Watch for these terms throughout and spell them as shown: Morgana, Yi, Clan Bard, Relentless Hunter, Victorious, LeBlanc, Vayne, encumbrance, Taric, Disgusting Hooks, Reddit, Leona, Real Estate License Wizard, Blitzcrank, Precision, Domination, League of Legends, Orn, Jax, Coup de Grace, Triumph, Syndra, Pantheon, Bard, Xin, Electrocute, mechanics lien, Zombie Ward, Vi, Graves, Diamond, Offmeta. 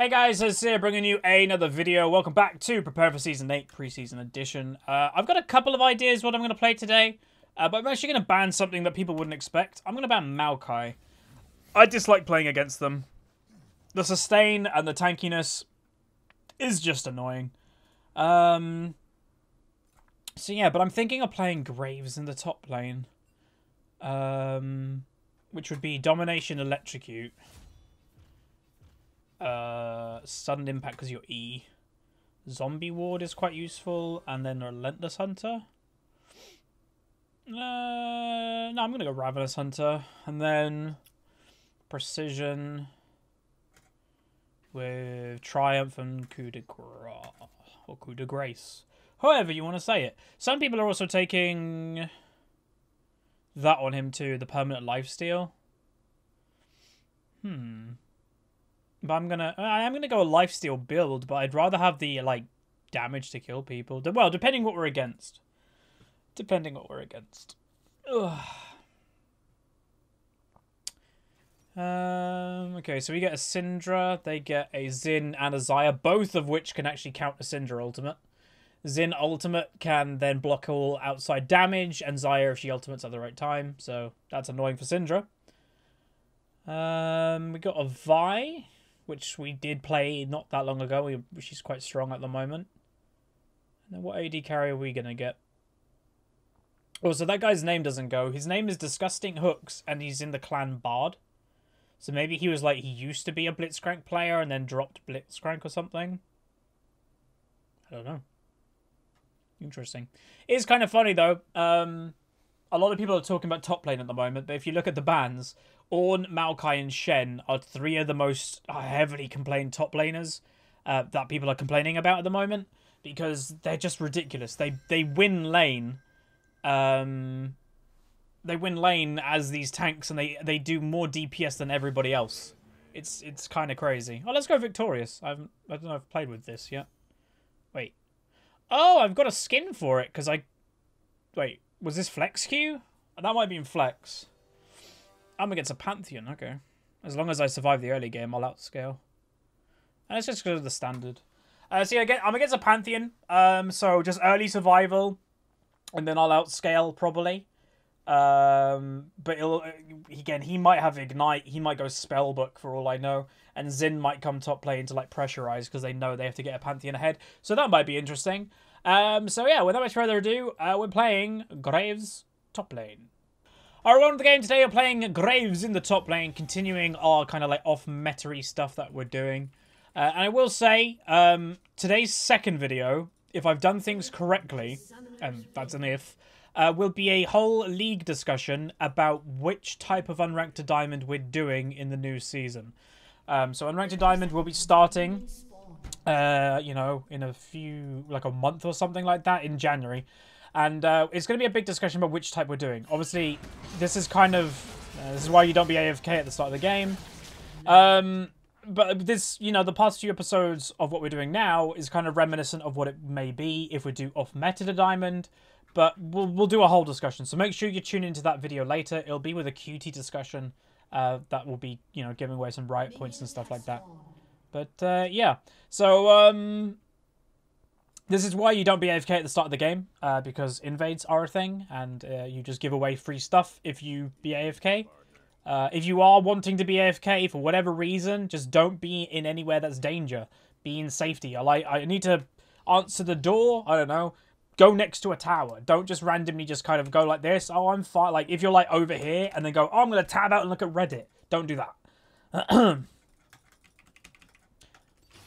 Hey guys, it's Xayah bringing you another video. Welcome back to Prepare for Season 8 Preseason Edition. I've got a couple of ideas what I'm going to play today, but I'm actually going to ban something that people wouldn't expect. I'm going to ban Maokai. I dislike playing against them. The sustain and the tankiness is just annoying. So yeah, but I'm thinking of playing Graves in the top lane, which would be Domination, Electrocute. Sudden Impact because you're E. Zombie Ward is quite useful. And then Relentless Hunter. No, I'm going to go Ravenous Hunter. And then Precision with Triumph and Coup de Grace. However you want to say it. Some people are also taking that on him too. The permanent lifesteal. But I am gonna go a lifesteal build, but I'd rather have the like damage to kill people. Well, depending what we're against. Ugh. Okay, so we get a Syndra, they get a Xin and a Xayah, both of which can actually counter Syndra ultimate. Xin ultimate can then block all outside damage, and Xayah if she ultimates at the right time, so that's annoying for Syndra. We got a Vayne, which we did play not that long ago. She's quite strong at the moment. And then what AD carry are we going to get? Oh, so that guy's name doesn't go. His name is Disgusting Hooks, and he's in the Clan Bard. So maybe he was like, he used to be a Blitzcrank player and then dropped Blitzcrank or something. I don't know. Interesting. It is kind of funny, though. A lot of people are talking about top lane at the moment, but if you look at the bans, Orn, Maokai, and Shen are three of the most heavily complained top laners that people are complaining about at the moment because they're just ridiculous. They win lane, as these tanks, and they do more DPS than everybody else. It's kind of crazy. Oh, let's go victorious. I don't know if I've played with this yet. Wait. Oh, I've got a skin for it because I. Wait, was this flex queue? That might be in flex. I'm against a Pantheon, okay. As long as I survive the early game, I'll outscale. And let's just go to the standard. See, again, I'm against a Pantheon, so just early survival, and then I'll outscale probably. But again, he might have Ignite, he might go Spellbook for all I know, and Xin might come top lane to like pressurize because they know they have to get a Pantheon ahead. So that might be interesting. So yeah, without much further ado, we're playing Graves top lane. Alright, welcome to the game. Today we're playing Graves in the top lane, continuing our kind of like off-meta-y stuff that we're doing. And I will say, today's second video, if I've done things correctly, and that's an if, will be a whole league discussion about which type of Unranked to Diamond we're doing in the new season. So Unranked to Diamond will be starting, you know, in a few, like a month or something like that, in January. And it's going to be a big discussion about which type we're doing. Obviously, this is kind of... this is why you don't be AFK at the start of the game. But this, you know, the past few episodes of what we're doing now is kind of reminiscent of what it may be if we do off-meta to Diamond. But we'll do a whole discussion. So make sure you tune into that video later. It'll be with a QT discussion that will be, you know, giving away some riot points and stuff like that. But, yeah. So, this is why you don't be AFK at the start of the game, because invades are a thing, and you just give away free stuff if you be AFK. If you are wanting to be AFK for whatever reason, just don't be in anywhere that's danger. Be in safety. I need to answer the door, I don't know. Go next to a tower. Don't just randomly just kind of go like this. Oh, I'm fine. Like, if you're like over here, and then go, oh, I'm going to tab out and look at Reddit. Don't do that.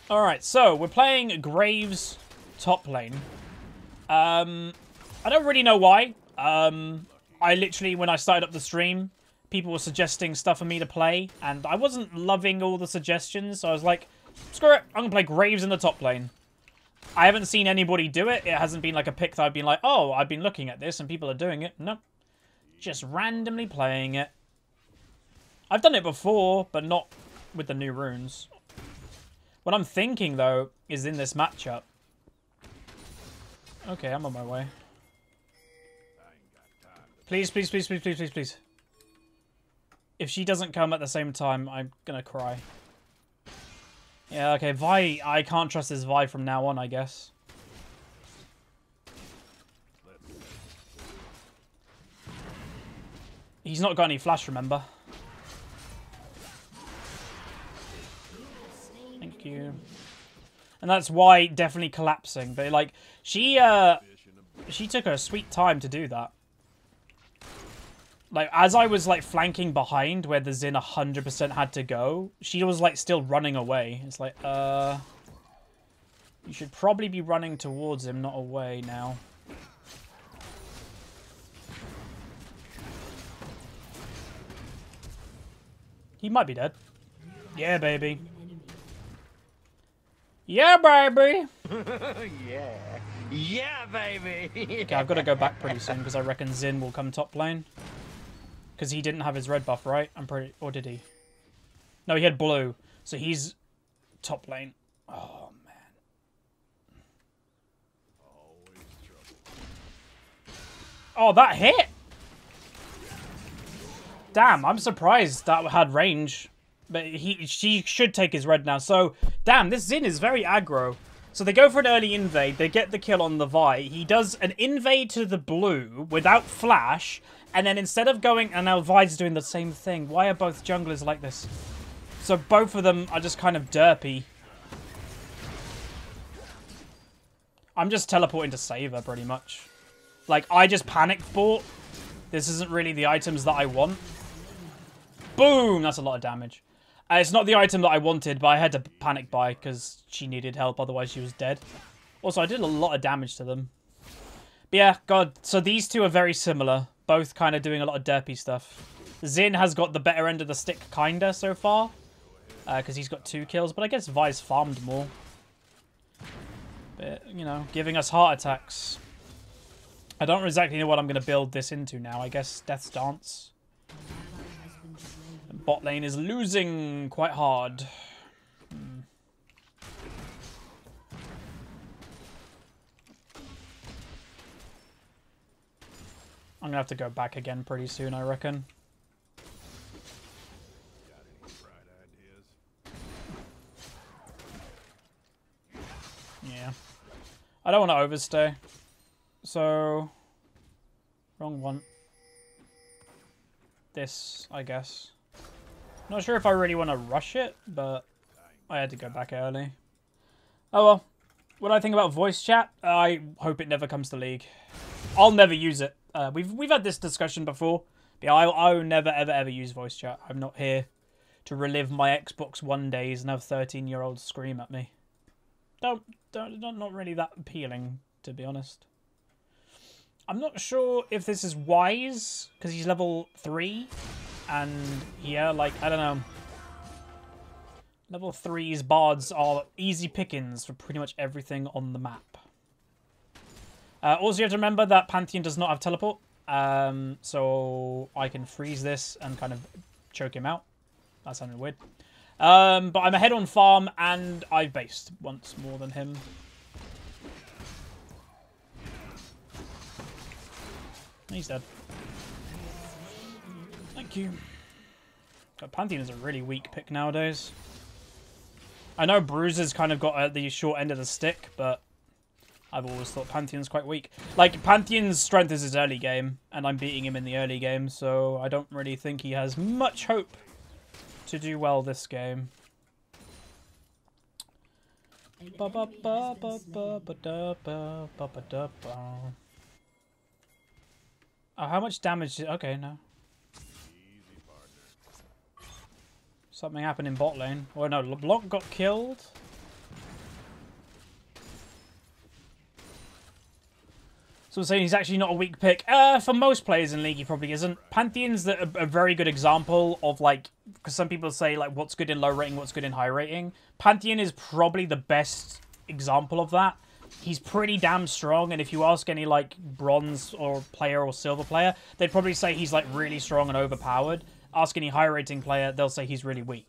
Alright, so we're playing Graves... top lane. I don't really know why. I literally, when I started up the stream, people were suggesting stuff for me to play, and I wasn't loving all the suggestions, so I was like, screw it, I'm gonna play Graves in the top lane. I haven't seen anybody do it. It hasn't been like a pick that I've been like, oh, I've been looking at this and people are doing it. Nope. Just randomly playing it. I've done it before, but not with the new runes. What I'm thinking, though, is in this matchup, okay, I'm on my way. Please, please, please, please, please, please, please. If she doesn't come at the same time, I'm gonna cry. Yeah, okay, Vi, I can't trust this Vi from now on, I guess. He's not got any flash, remember? Thank you. And that's why definitely collapsing. But like, she took her sweet time to do that. Like, as I was like flanking behind where the Xin 100% had to go, she was like still running away. It's like, you should probably be running towards him, not away now. He might be dead. Yeah, baby. Yeah, baby! Yeah. Yeah, baby! Okay, I've got to go back pretty soon because I reckon Xin will come top lane. Because he didn't have his red buff, right? I'm pretty... Or did he? No, he had blue. So he's top lane. Oh, man. Always trouble. Oh, that hit! Damn, I'm surprised that had range. But she should take his red now. So, damn, this Xin is very aggro. So they go for an early invade. They get the kill on the Vi. He does an invade to the blue without flash. And then instead of going... And now Vi's doing the same thing. Why are both junglers like this? So both of them are just kind of derpy. I'm just teleporting to save her, pretty much. Like, I just panic bought. This isn't really the items that I want. Boom! That's a lot of damage. It's not the item that I wanted, but I had to panic buy because she needed help. Otherwise, she was dead. Also, I did a lot of damage to them. But yeah, God. So these two are very similar. Both kind of doing a lot of derpy stuff. Xin has got the better end of the stick, kind of, so far. Because he's got 2 kills. But I guess Vi's farmed more. But, you know, giving us heart attacks. I don't exactly know what I'm going to build this into now. I guess Death's Dance. Bot lane is losing quite hard. I'm gonna have to go back again pretty soon, I reckon. Got any bright ideas? Yeah. I don't want to overstay. So... Wrong one. This, I guess. Not sure if I really want to rush it, but I had to go back early. Oh well. What I think about voice chat, I hope it never comes to League. I'll never use it. We've had this discussion before. But yeah, I will never, ever, ever use voice chat. I'm not here to relive my Xbox One days and have 13-year-olds scream at me. Not really that appealing, to be honest. I'm not sure if this is wise, because he's level 3. And yeah, like, I don't know. Level 3's bards are easy pickings for pretty much everything on the map. Also, you have to remember that Pantheon does not have teleport. So I can freeze this and kind of choke him out. That sounded weird. But I'm ahead on farm and I've based once more than him. He's dead. Thank you. God, Pantheon is a really weak pick nowadays. I know Bruiser's kind of got at the short end of the stick, but I've always thought Pantheon's quite weak. Like, Pantheon's strength is his early game, and I'm beating him in the early game, so I don't really think he has much hope to do well this game. Oh, how much damage did... Okay, no. Something happened in bot lane. Oh no, LeBlanc got killed. So I'm saying he's actually not a weak pick. For most players in League, he probably isn't. Pantheon's a very good example of, like... Because some people say, like, what's good in low rating, what's good in high rating. Pantheon is probably the best example of that. He's pretty damn strong, and if you ask any, like, bronze or player or silver player, they'd probably say he's, like, really strong and overpowered. Ask any high rating player, they'll say he's really weak.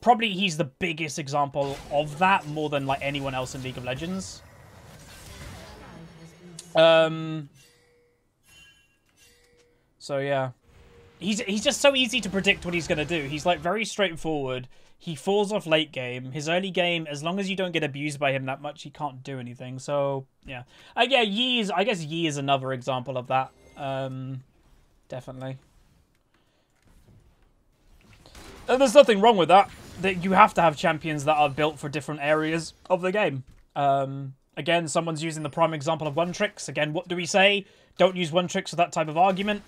Probably he's the biggest example of that, more than like anyone else in League of Legends. So yeah, he's just so easy to predict what he's gonna do. He's like very straightforward. He falls off late game. His early game, as long as you don't get abused by him that much, he can't do anything. So, yeah. Yeah, I guess Yi is another example of that. Definitely. And there's nothing wrong with that. That you have to have champions that are built for different areas of the game. Again, someone's using the prime example of one tricks. Again, what do we say? Don't use one tricks for that type of argument.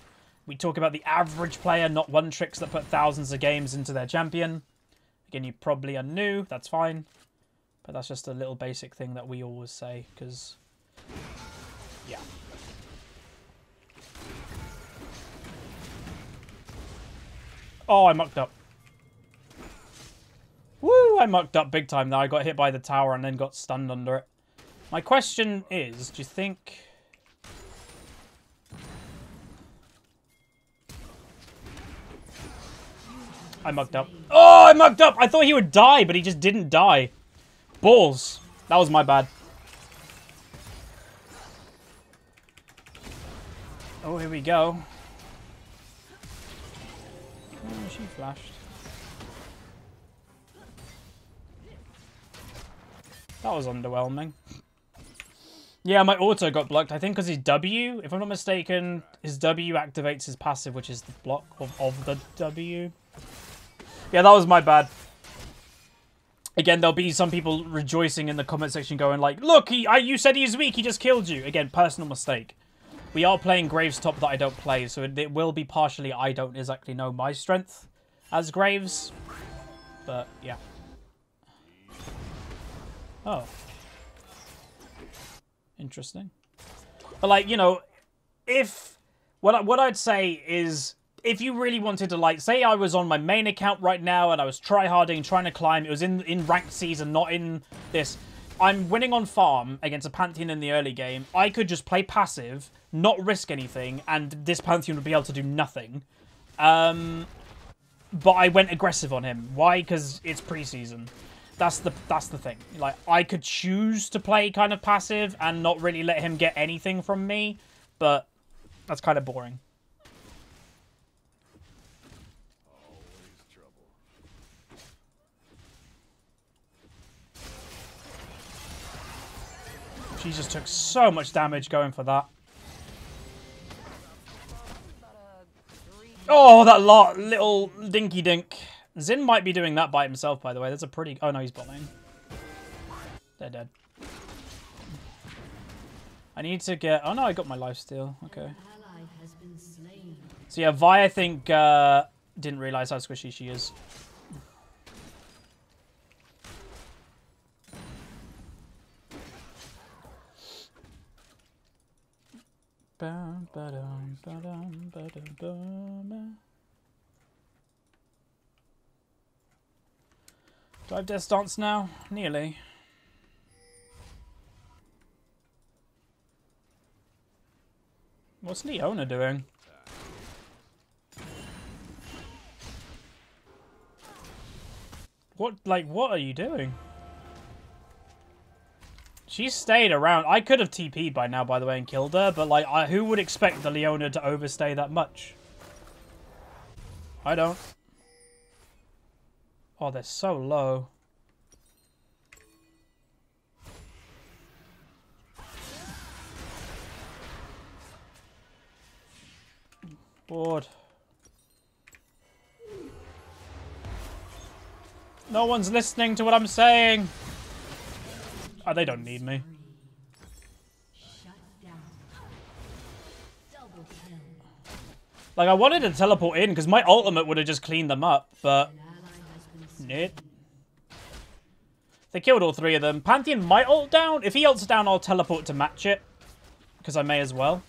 We talk about the average player, not one tricks that put thousands of games into their champion. Again, you probably are new. That's fine. But that's just a little basic thing that we always say. Because, yeah. Oh, I mucked up. Woo, I mucked up big time. Now I got hit by the tower and then got stunned under it. My question is, do you think... I mucked up. Oh, I mucked up! I thought he would die, but he just didn't die. Balls. That was my bad. Oh, here we go. Oh, she flashed. That was underwhelming. Yeah, my auto got blocked. I think because his W, if I'm not mistaken, his W activates his passive, which is the block of the W. Yeah, that was my bad. Again, there'll be some people rejoicing in the comment section going like, look, you said he's weak, he just killed you. Again, personal mistake. We are playing Graves top that I don't play, so it will be partially I don't exactly know my strength as Graves. But, yeah. Oh. Interesting. But, like, you know, if... What I'd say is... If you really wanted to, like, say I was on my main account right now and I was tryharding, trying to climb, it was in ranked season, not in this. I'm winning on farm against a Pantheon in the early game. I could just play passive, not risk anything, and this Pantheon would be able to do nothing. But I went aggressive on him. Why? Because it's preseason. That's the thing. Like, I could choose to play kind of passive and not really let him get anything from me, but that's kind of boring. She just took so much damage going for that. Oh, that little dinky dink. Xin might be doing that by himself, by the way. That's a pretty... Oh, no, he's bot lane. They're dead. I need to get... Oh, no, I got my lifesteal. Okay. So, yeah, Vi, I think, didn't realize how squishy she is. Do I have death stance now? Nearly. What's Leona doing? What, like, what are you doing? She stayed around. I could have TP'd by now, by the way, and killed her, but, like, who would expect the Leona to overstay that much? I don't. Oh, they're so low. Bored. No one's listening to what I'm saying. Oh, they don't need me. Like, I wanted to teleport in because my ultimate would have just cleaned them up, but... Nope. They killed all three of them. Pantheon might ult down. If he ults down, I'll teleport to match it. Because I may as well.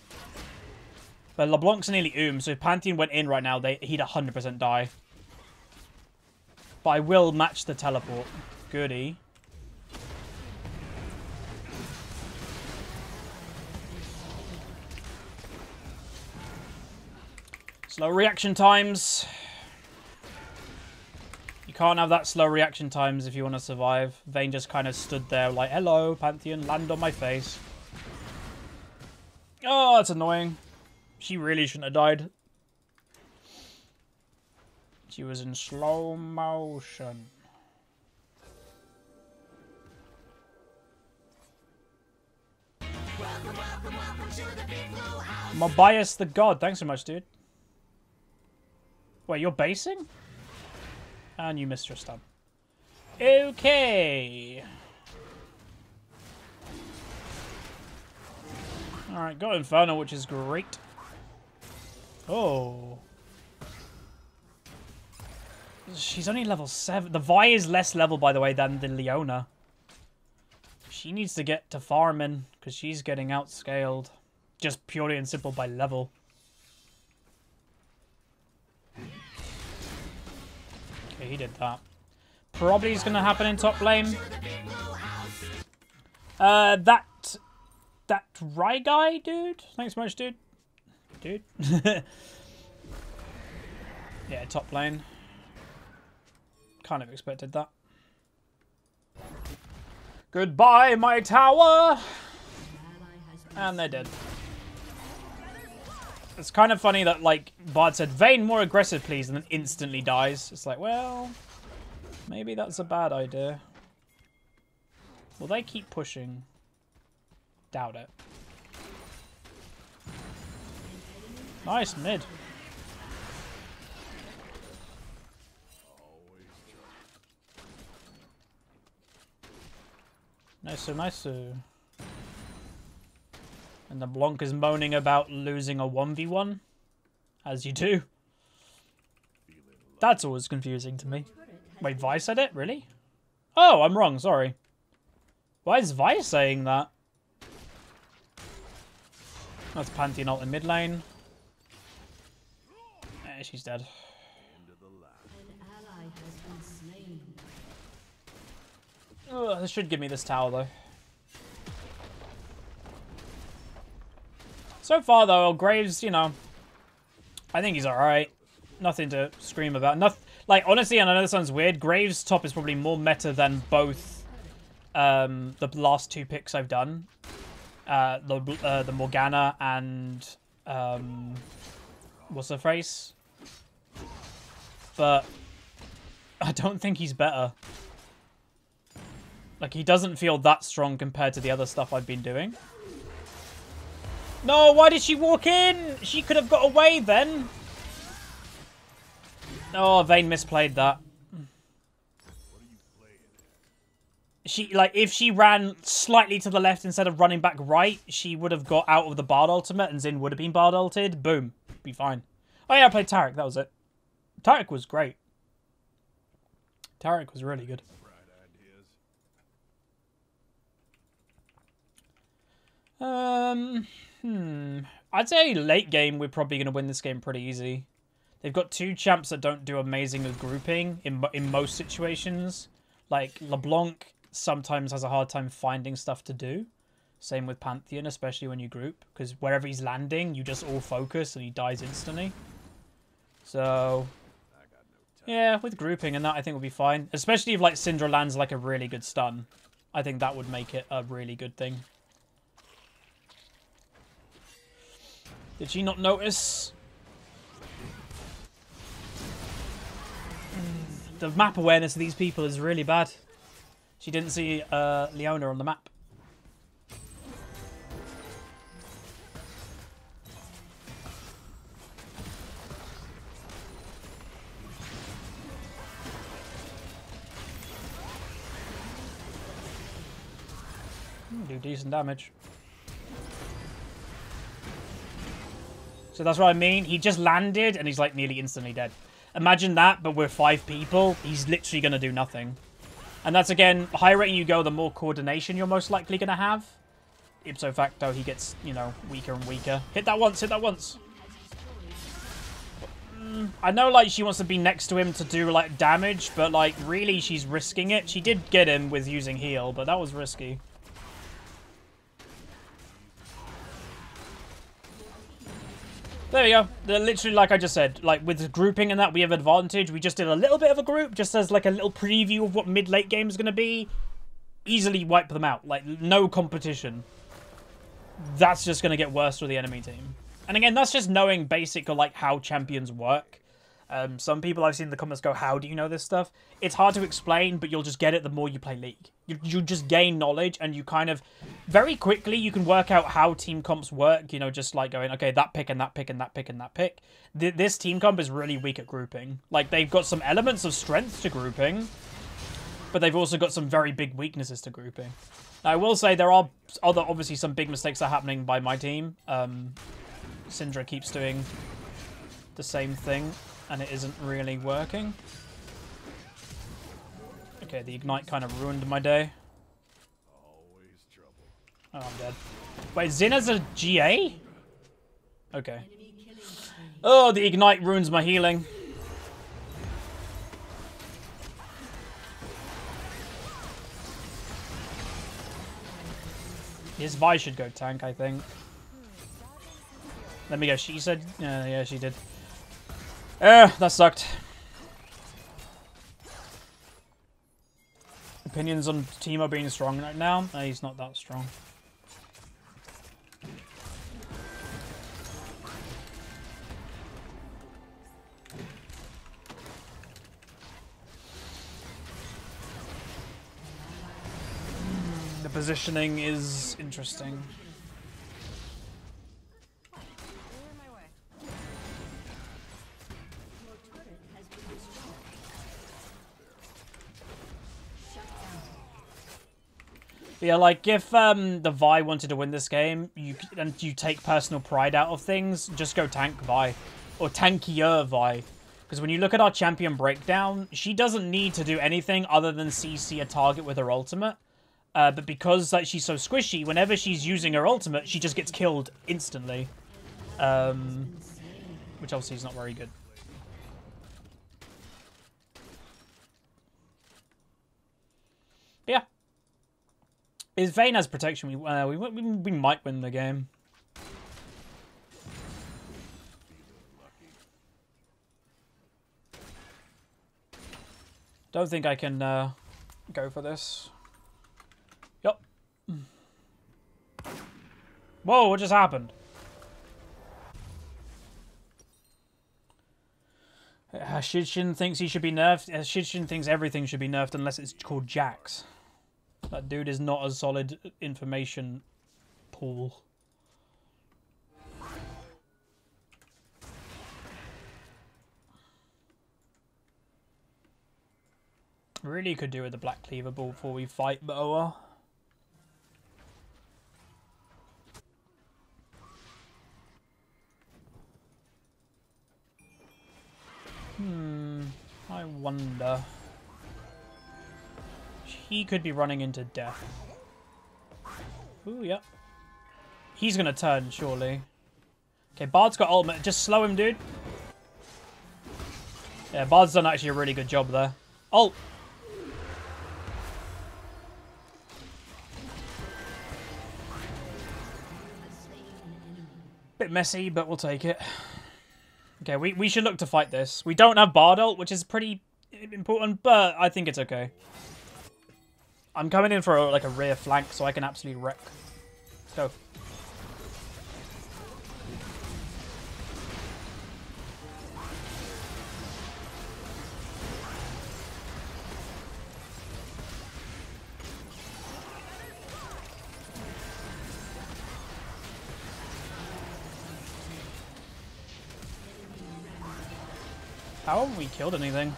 But LeBlanc's nearly so if Pantheon went in right now, he'd 100% die. But I will match the teleport. Goody. Slow reaction times. You can't have that slow reaction times if you want to survive. Vayne just kind of stood there like, hello, Pantheon, land on my face. Oh, that's annoying. She really shouldn't have died. She was in slow motion. Mobius the god. Thanks so much, dude. Wait, you're basing? And you missed your stun. Okay. Alright, got Inferno, which is great. Oh. She's only level 7. The Vi is less level, by the way, than the Leona. She needs to get to farming, because she's getting outscaled. Just purely and simple by level. Okay, he did that. Probably is going to happen in top lane. That Rygai dude? Thanks so much, dude. Yeah, top lane. Kind of expected that. Goodbye, my tower! And they're dead. It's kind of funny that, like, Bard said, Vayne, more aggressive, please, and then instantly dies. It's like, well, maybe that's a bad idea. Will they keep pushing? Doubt it. Nice mid. Nice. And LeBlanc is moaning about losing a 1v1, as you do. That's always confusing to me. Wait, Vi said it? Really? Oh, I'm wrong, sorry. Why is Vi saying that? That's Pantheon ult in mid lane. Eh, she's dead. Oh, this should give me this tower, though. So far, though, Graves, you know, I think he's alright. Nothing to scream about. Like, honestly, and I know this sounds weird, Graves' top is probably more meta than both the last two picks I've done. The Morgana and... what's her face? But I don't think he's better. Like, he doesn't feel that strong compared to the other stuff I've been doing. No, why did she walk in? She could have got away then. Oh, Vayne misplayed that. She, like, if she ran slightly to the left instead of running back right, she would have got out of the Bard ultimate and Xin would have been Bard ulted. Boom. Be fine. Oh, yeah, I played Taric. That was it. Taric was great. Taric was really good. I'd say late game, we're probably going to win this game pretty easy. They've got two champs that don't do amazing with grouping in most situations. Like, LeBlanc sometimes has a hard time finding stuff to do. Same with Pantheon, especially when you group. Because wherever he's landing, you just all focus and he dies instantly. So, yeah, with grouping and that, I think we'll be fine. Especially if, like, Syndra lands, like, a really good stun. I think that would make it a really good thing. Did she not notice? The map awareness of these people is really bad. She didn't see Leona on the map. Do decent damage. So that's what I mean. He just landed and he's like nearly instantly dead. Imagine that, but we're 5 people. He's literally going to do nothing. And that's, again, the higher rating you go, the more coordination you're most likely going to have. Ipso facto, he gets, you know, weaker and weaker. Hit that once, hit that once. I know, like, she wants to be next to him to do, like, damage, but, like, really, she's risking it. She did get him with using heal, but that was risky. There we go. They're literally, like I just said, like with the grouping and that, we have advantage. We just did a little bit of a group, just as like a little preview of what mid-late game is going to be. Easily wipe them out. Like, no competition. That's just going to get worse for the enemy team. And again, that's just knowing basic, or like, how champions work. Some people I've seen in the comments go, how do you know this stuff? It's hard to explain, but you'll just get it the more you play League. You just gain knowledge, and you kind of, very quickly, you can work out how team comps work, you know, just like going, okay, that pick and that pick and that pick and that pick. This team comp is really weak at grouping. Like, they've got some elements of strength to grouping, but they've also got some very big weaknesses to grouping. Now, I will say there are other, obviously, some big mistakes are happening by my team. Syndra keeps doing the same thing, and it isn't really working. Okay, the ignite kind of ruined my day. Oh, I'm dead. Wait, Xayah's a GA? Okay. Oh, the ignite ruins my healing. His Vi should go tank, I think. Let me go. She said... yeah, she did. That sucked. Opinions on Teemo being strong right now? No, he's not that strong. The positioning is interesting. Yeah, like, if the Vi wanted to win this game, and you take personal pride out of things, just go tank Vi. Or tankier Vi. Because when you look at our champion breakdown, she doesn't need to do anything other than CC a target with her ultimate. But because like, she's so squishy, whenever she's using her ultimate, she just gets killed instantly. Which obviously is not very good. But yeah. If Vayne has protection, we might win the game. Don't think I can go for this. Yup. Whoa, what just happened? Shin thinks he should be nerfed. Shin thinks everything should be nerfed unless it's called Jax. That dude is not a solid information pool. Really could do with the Black Cleaver Ball before we fight Boa. I wonder... He could be running into death. Ooh, yeah. He's going to turn, surely. Okay, Bard's got ultimate. Just slow him, dude. Yeah, Bard's done actually a really good job there. Ult. Bit messy, but we'll take it. Okay, we should look to fight this. We don't have Bard ult, which is pretty important, but I think it's okay. I'm coming in for like a rear flank so I can absolutely wreck. Let's go. How have we killed anything?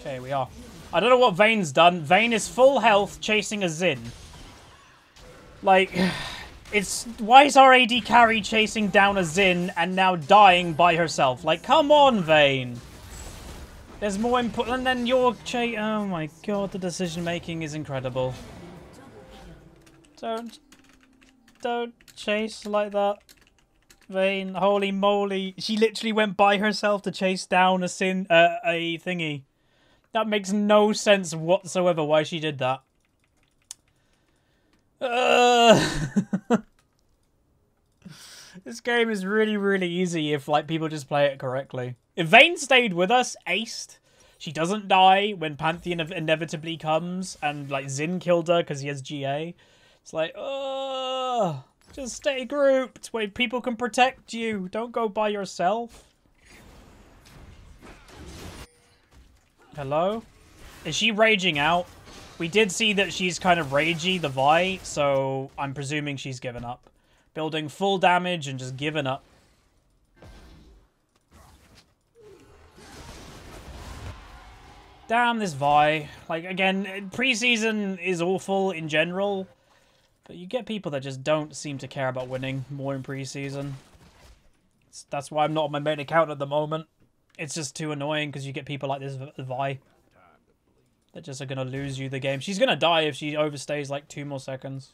Okay, we are. I don't know what Vayne's done. Vayne is full health chasing a Xin. Like, it's... Why is our AD carry chasing down a Xin and now dying by herself? Like, come on, Vayne. There's more input. And then your chase... Oh my god, the decision making is incredible. Don't chase like that. Vayne, holy moly. She literally went by herself to chase down a Xin... a thingy. That makes no sense whatsoever why she did that. This game is really, really easy if like people just play it correctly. If Vayne stayed with us, aced. She doesn't die when Pantheon inevitably comes and like Xin killed her because he has GA. It's like, Just stay grouped where people can protect you. Don't go by yourself. Hello? Is she raging out? We did see that she's kind of ragey, the Vi, so I'm presuming she's given up. Building full damage and just giving up. Damn this Vi. Like, again, preseason is awful in general, but you get people that just don't seem to care about winning more in preseason. That's why I'm not on my main account at the moment. It's just too annoying because you get people like this Vi that just are going to lose you the game. She's going to die if she overstays like 2 more seconds.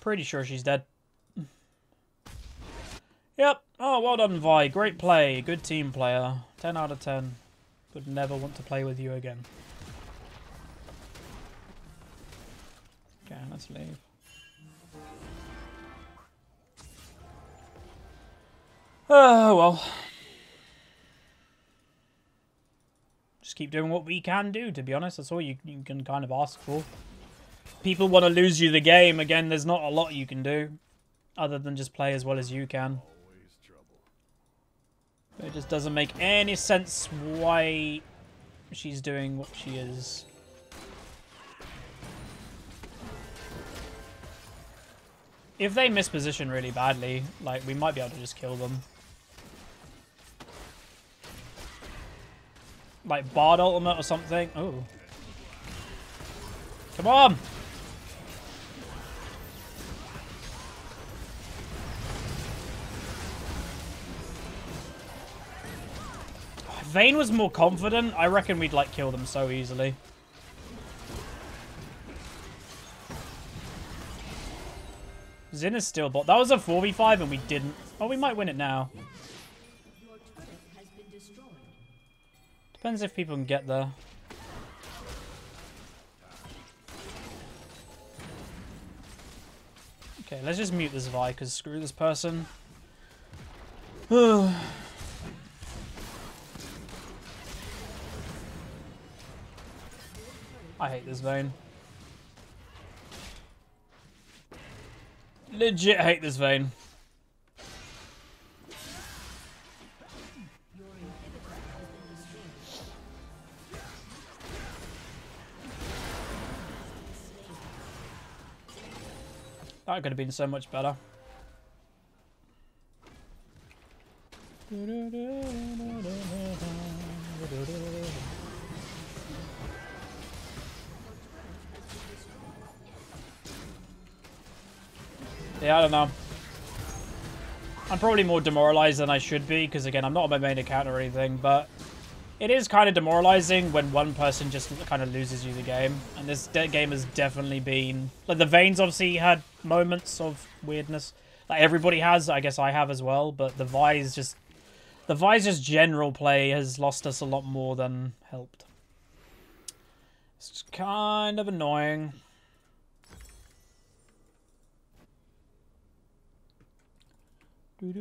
Pretty sure she's dead. Yep. Oh, well done, Vi. Great play. Good team player. 10 out of 10. Would never want to play with you again. Okay, let's leave. Oh, well. Just keep doing what we can do, to be honest. That's all you can kind of ask for. People want to lose you the game. Again, there's not a lot you can do other than just play as well as you can. It just doesn't make any sense why she's doing what she is. If they misposition really badly, like, we might be able to just kill them. Like, Bard ultimate or something. Oh. Come on! If Vayne was more confident, I reckon we'd, like, kill them so easily. Xin is still bot. That was a 4v5 and we didn't. Oh, we might win it now. Your turret has been destroyed. Depends if people can get there. Okay, let's just mute this Vi, because screw this person. I hate this Vayne. Legit hate this Vayne. That could have been so much better. Yeah, I don't know. I'm probably more demoralized than I should be, because again, I'm not on my main account or anything, but it is kind of demoralizing when one person just kind of loses you the game. And this game has definitely been... Like, the Vayne's obviously had moments of weirdness. Like, everybody has. I guess I have as well, but the Vi's just... The Vi's just general play has lost us a lot more than helped. It's just kind of annoying. Just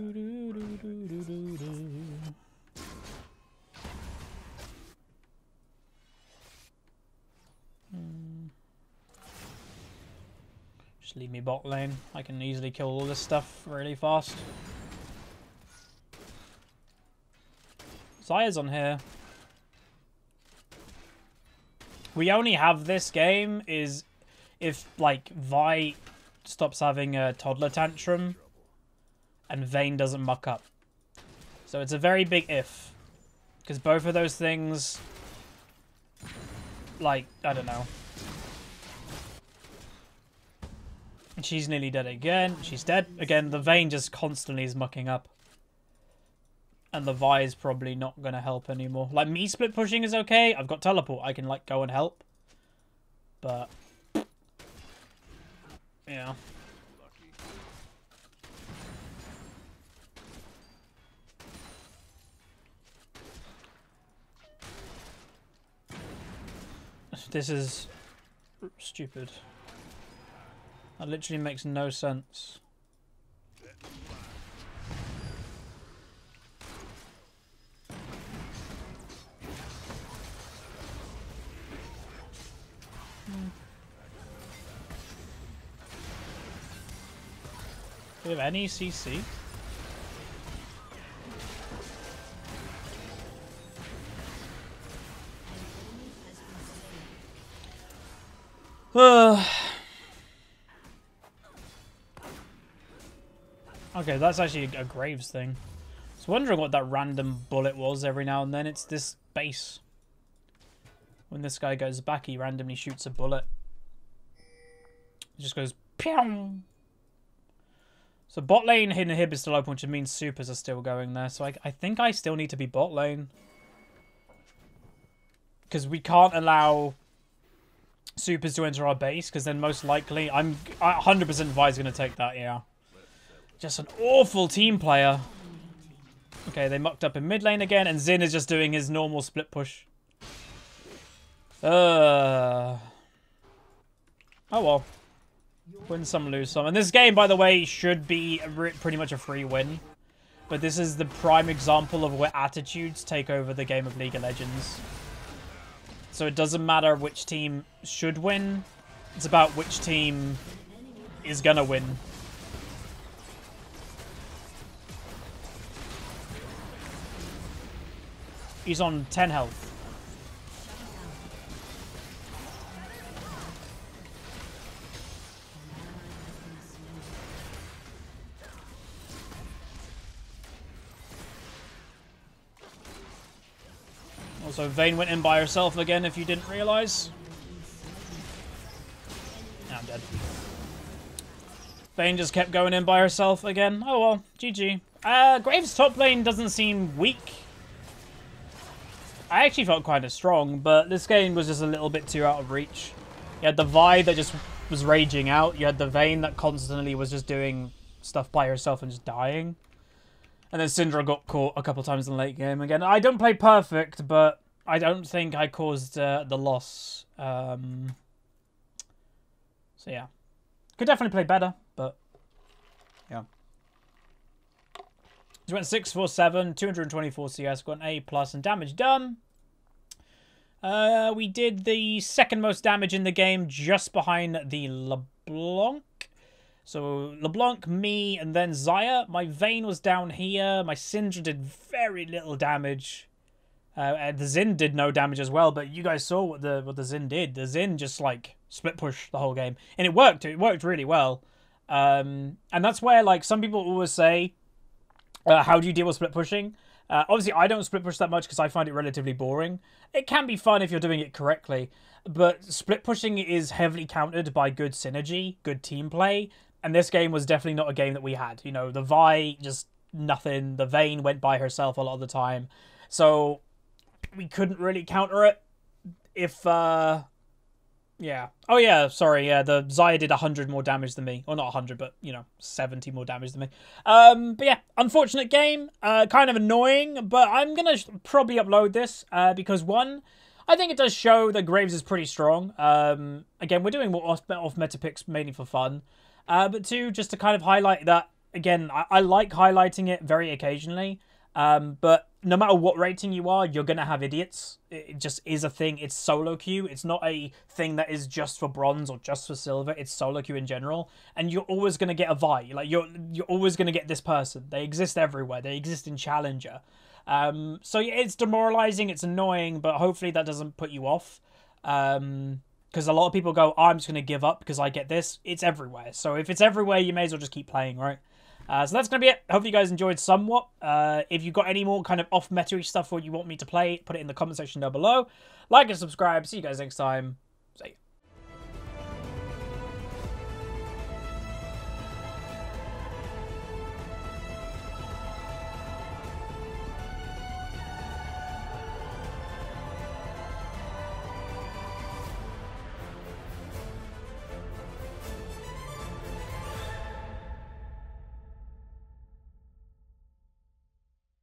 leave me bot lane. I can easily kill all this stuff really fast. Xayah's on here. We only have this game is if, like, Vi stops having a toddler tantrum and Vayne doesn't muck up. So it's a very big if. Because both of those things... Like, I don't know. She's nearly dead again. She's dead. Again, the Vayne just constantly is mucking up. And the Vi is probably not going to help anymore. Like, me split pushing is okay. I've got teleport. I can, like, go and help. But... Yeah. This is stupid. That literally makes no sense. Do we have any CC? Okay, that's actually a Graves thing. I was wondering what that random bullet was every now and then. It's this base. When this guy goes back, he randomly shoots a bullet. It just goes pew. So bot lane hidden hib is still open, which means supers are still going there. So I think I still need to be bot lane. Because we can't allow supers to enter our base, because then most likely... I'm 100% Vi's going to take that, yeah. Just an awful team player. Okay, they mucked up in mid lane again, and Xin is just doing his normal split push. Oh well. Win some, lose some. And this game, by the way, should be pretty much a free win. But this is the prime example of where attitudes take over the game of League of Legends. So it doesn't matter which team should win. It's about which team is gonna win. He's on 10 health. So Vayne went in by herself again, if you didn't realize. Now I'm dead. Vayne just kept going in by herself again. Oh well, GG. Graves' top lane doesn't seem weak. I actually felt kind of strong, but this game was just a little bit too out of reach. You had the Vi that just was raging out. You had the Vayne that constantly was just doing stuff by herself and just dying. And then Syndra got caught a couple times in the late game again. I don't play perfect, but I don't think I caused the loss. So, yeah. Could definitely play better, but, yeah. So went 647, 224 CS, got an A+, and damage done. We did the second most damage in the game, just behind the LeBlanc. So, LeBlanc, me, and then Xayah. My Vayne was down here. My Syndra did very little damage. And the Xin did no damage as well, but you guys saw what the Xin did. The Xin just, like, split push the whole game. And it worked. It worked really well. And that's where, like, some people always say, how do you deal with split pushing? Obviously, I don't split push that much because I find it relatively boring. It can be fun if you're doing it correctly. But split pushing is heavily countered by good synergy, good team play. And this game was definitely not a game that we had. You know, the Vi, just nothing. The Vayne went by herself a lot of the time. So, we couldn't really counter it. If, yeah. Oh, yeah, sorry. Yeah, the Xayah did 100 more damage than me. Well, not 100, but, you know, 70 more damage than me. But, yeah, unfortunate game. Kind of annoying. But I'm going to probably upload this. Because, one, I think it does show that Graves is pretty strong. Again, we're doing more off-meta picks mainly for fun. But two, just to kind of highlight that, again, I like highlighting it very occasionally. But no matter what rating you are, you're going to have idiots. It just is a thing. It's solo queue. It's not a thing that is just for bronze or just for silver. It's solo queue in general. And you're always going to get a Vi. Like, you're always going to get this person. They exist everywhere. They exist in Challenger. So yeah, it's demoralizing. It's annoying. But hopefully that doesn't put you off. Because a lot of people go, oh, I'm just going to give up because I get this. It's everywhere. So if it's everywhere, you may as well just keep playing, right? So that's going to be it. Hopefully you guys enjoyed somewhat. If you've got any more kind of off-meta-y stuff or you want me to play, put it in the comment section down below. Like and subscribe. See you guys next time. See ya.